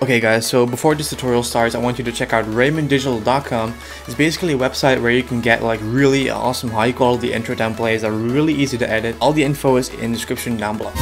Okay guys, so before this tutorial starts, I want you to check out RaymondDigital.com. It's basically a website where you can get like really awesome high quality intro templates that are really easy to edit. All the info is in the description down below.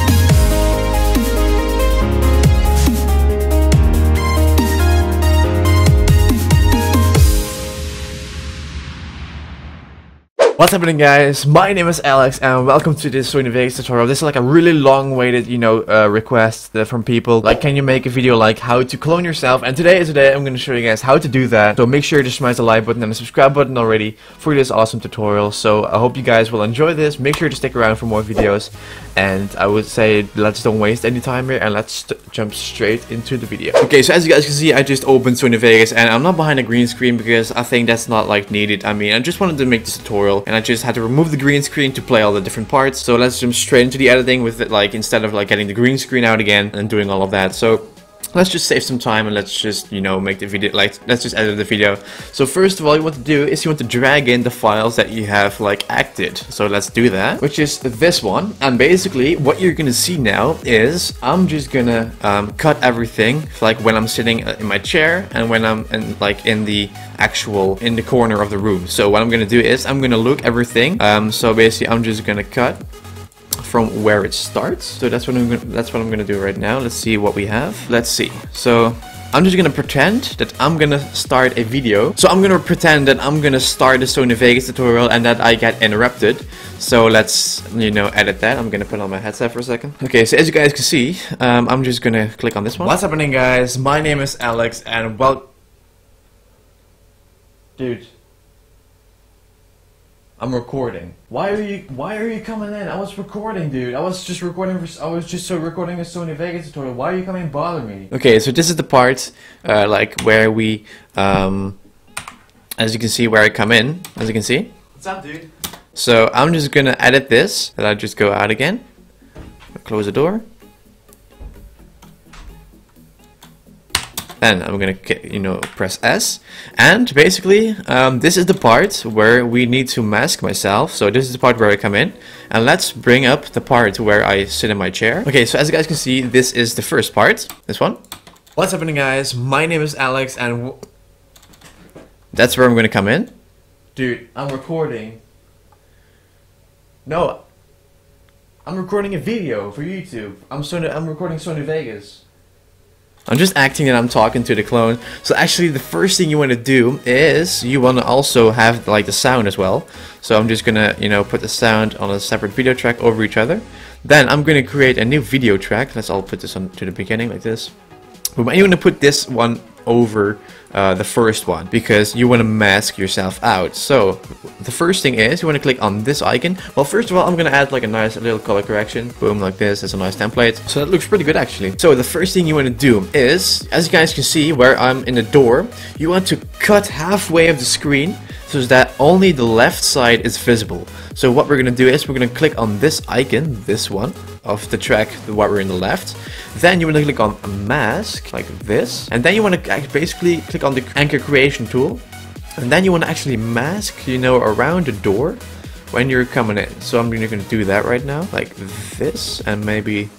What's happening guys, my name is Alex and welcome to this Sony Vegas tutorial. This is like a really long waited, you know, request from people. Like, can you make a video like how to clone yourself? And today is the day I'm going to show you guys how to do that. So make sure to smash the like button and the subscribe button already for this awesome tutorial. So I hope you guys will enjoy this. Make sure to stick around for more videos. And I would say let's don't waste any time here and let's jump straight into the video. Okay, so as you guys can see, I just opened Sony Vegas and I'm not behind a green screen because I think that's not like needed. I mean, I just wanted to make this tutorial. And I just had to remove the green screen to play all the different parts. So let's jump straight into the editing with it, like instead of like getting the green screen out again and doing all of that. So let's just save some time and let's just, you know, make the video, like let's just edit the video. So first of all, you want to do is you want to drag in the files that you have like acted. So let's do that, which is this one. And basically what you're gonna see now is I'm just gonna cut everything, like when I'm sitting in my chair and when I'm in the corner of the room. So what I'm gonna do is I'm gonna look everything. So basically I'm just gonna cut from where it starts. So that's what I'm gonna do right now. Let's see what we have. Let's see. So I'm just gonna pretend that I'm gonna start a video. So I'm gonna pretend that I'm gonna start the Sony Vegas tutorial and that I get interrupted. So let's, you know, edit that. I'm gonna put on my headset for a second. Okay, so as you guys can see, I'm just gonna click on this one. What's happening guys? My name is Alex and well, dude, I'm recording. Why are you coming in? I was recording, dude. I was just recording a Sony Vegas tutorial. Why are you coming and bother me? Okay, so this is the part like where we as you can see where I come in, as you can see. What's up, dude? So I'm just gonna edit this and I just go out again. Close the door. Then I'm gonna, you know, press S, and basically this is the part where we need to mask myself. So this is the part where I come in, and let's bring up the part where I sit in my chair. Okay, so as you guys can see, this is the first part. This one. What's happening, guys? My name is Alex, and that's where I'm gonna come in. Dude, I'm recording. No, I'm recording a video for YouTube. I'm recording Sony Vegas. I'm just acting and I'm talking to the clone. So actually the first thing you want to do is you want to also have like the sound as well. So I'm just gonna, you know, put the sound on a separate video track over each other. Then I'm gonna create a new video track. Let's all put this on to the beginning like this. We might even put this one over the first one because you want to mask yourself out. So the first thing is you want to click on this icon. Well, first of all, I'm gonna add like a nice little color correction, boom, like this. That's a nice template, so that looks pretty good actually. So the first thing you want to do is, as you guys can see where I'm in the door, you want to cut halfway of the screen so that only the left side is visible. So what we're gonna do is we're gonna click on this icon, this one, of the track what we're in the left. Then you wanna click on mask, like this. And then you wanna basically click on the anchor creation tool. And then you wanna actually mask, you know, around the door when you're coming in. So I'm gonna do that right now, like this, and maybe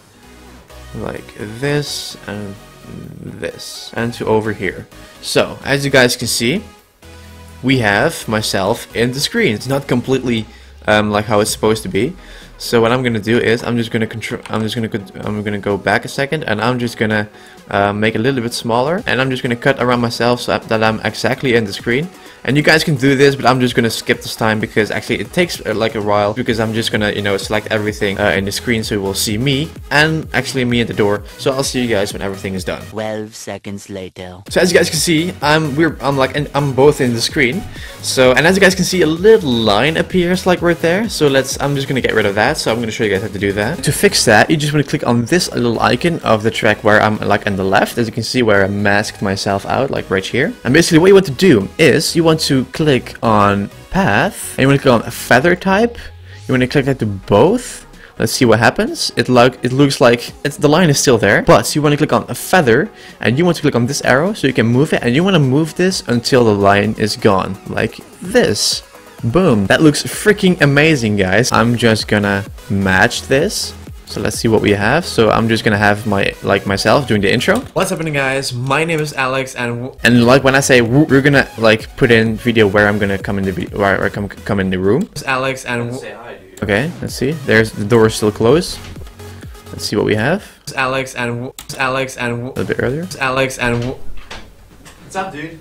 like this, and this, and to over here. So, as you guys can see, we have myself in the screen. It's not completely like how it's supposed to be. So what I'm gonna do is I'm gonna go back a second and I'm just gonna make it a little bit smaller and I'm just gonna cut around myself so that I'm exactly in the screen. And you guys can do this, but I'm just gonna skip this time because actually it takes like a while because I'm just gonna, you know, select everything in the screen so you will see me and actually me at the door. So I'll see you guys when everything is done. 12 seconds later. So as you guys can see, I'm both in the screen. So, and as you guys can see, a little line appears like right there. So I'm just gonna get rid of that. So I'm gonna show you guys how to do that. To fix that, you just want to click on this little icon of the track where I'm like on the left, as you can see where I masked myself out, like right here. And basically what you want to do is you want to click on path and you want to click on feather type. You want to click that to both. Let's see what happens. It looks like the line is still there, but you want to click on a feather and you want to click on this arrow so you can move it, and you want to move this until the line is gone, like this. Boom, that looks freaking amazing guys. I'm just gonna match this So let's see what we have. So I'm just gonna have my myself doing the intro. What's happening, guys? My name is Alex, and like when I say we're gonna like put in video where I'm gonna come in the where I come in the room. It's Alex and say hi, dude. Okay, let's see. There's the door is still closed. Let's see what we have. It's Alex and a little bit earlier. It's Alex and what's up, dude?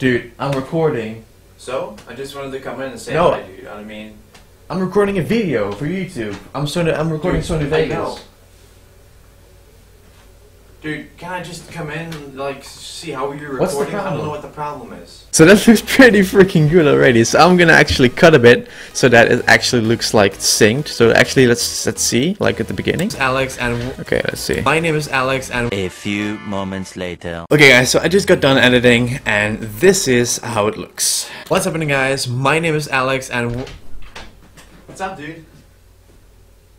Dude, I'm recording. So I just wanted to come in and say hi, dude. You know what I mean? I'm recording a video for YouTube. I'm recording Sony Vegas. Dude, can I just come in and like see how you're recording? I don't know what the problem is. So that looks pretty freaking good already. So I'm gonna actually cut a bit so that it actually looks like synced. So actually, let's see, like at the beginning. Alex and okay, let's see. My name is Alex and a few moments later. Okay, guys, so I just got done editing, and this is how it looks. What's happening, guys? My name is Alex and. What's up, dude?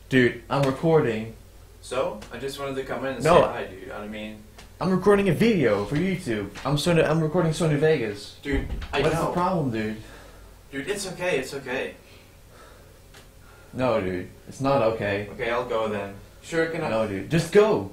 Dude, I'm recording. So I just wanted to come in and say hi, dude. You know what I mean? I'm recording a video for YouTube. I'm recording Sony Vegas. Dude, What's the problem, dude? Dude, it's okay. It's okay. No, dude, it's not okay. Okay, I'll go then. Sure, can I? No, dude, just go.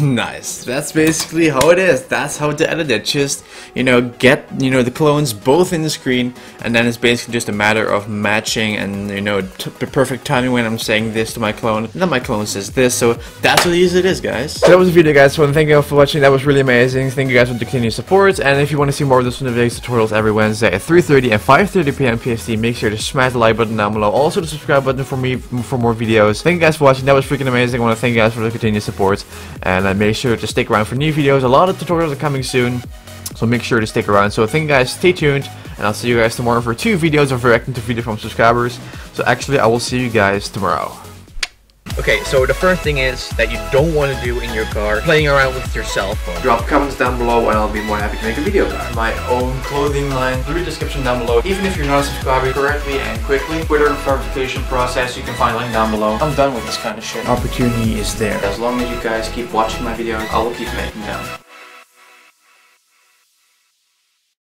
Nice. That's basically how it is. That's how to edit it. Just, you know, get, you know, the clones both in the screen, and then it's basically just a matter of matching and, you know, the perfect timing when I'm saying this to my clone, and then my clone says this. So that's how easy it is, guys. So that was the video, guys. So thank you all for watching. That was really amazing. Thank you guys for the continued support. And if you want to see more of the Sony Vegas tutorials every Wednesday at 3:30 and 5:30 p.m. PST, make sure to smash the like button down below. Also the subscribe button for me for more videos. Thank you guys for watching. That was freaking amazing. I want to thank you guys for the continued support. And make sure to stick around for new videos. A lot of tutorials are coming soon, so make sure to stick around. So thank you guys, stay tuned, and I'll see you guys tomorrow for 2 videos of reacting to video from subscribers. So actually, I will see you guys tomorrow. Okay, so the first thing is that you don't want to do in your car, playing around with your cell phone. Drop comments down below and I'll be more happy to make a video about my own clothing line. Through the description down below. Even if you're not a subscriber, correctly and quickly, Twitter verification process, you can find a link down below. I'm done with this kind of shit. Opportunity is there. As long as you guys keep watching my videos, I will keep making them.